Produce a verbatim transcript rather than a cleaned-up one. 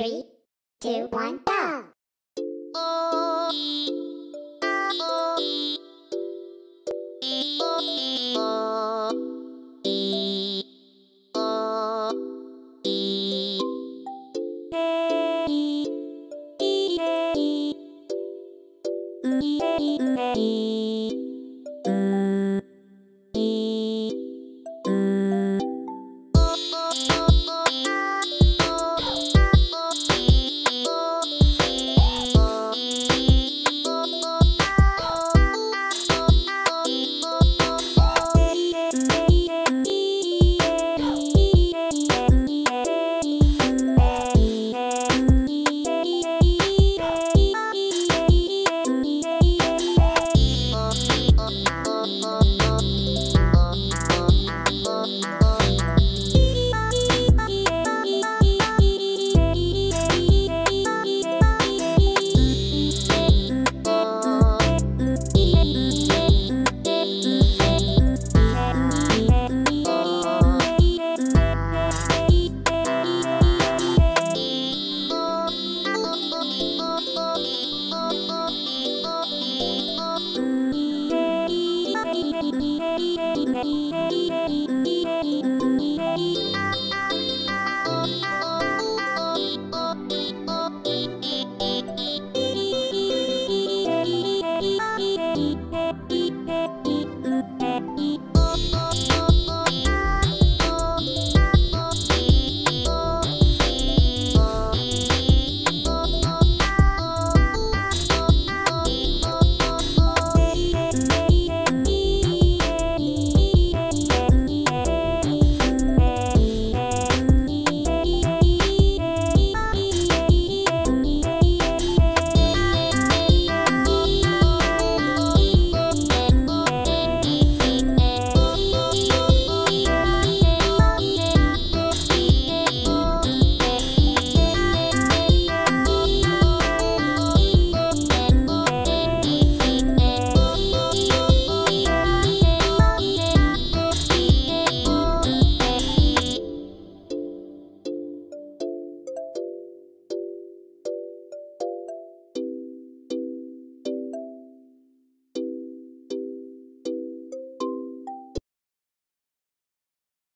three, two, one, go!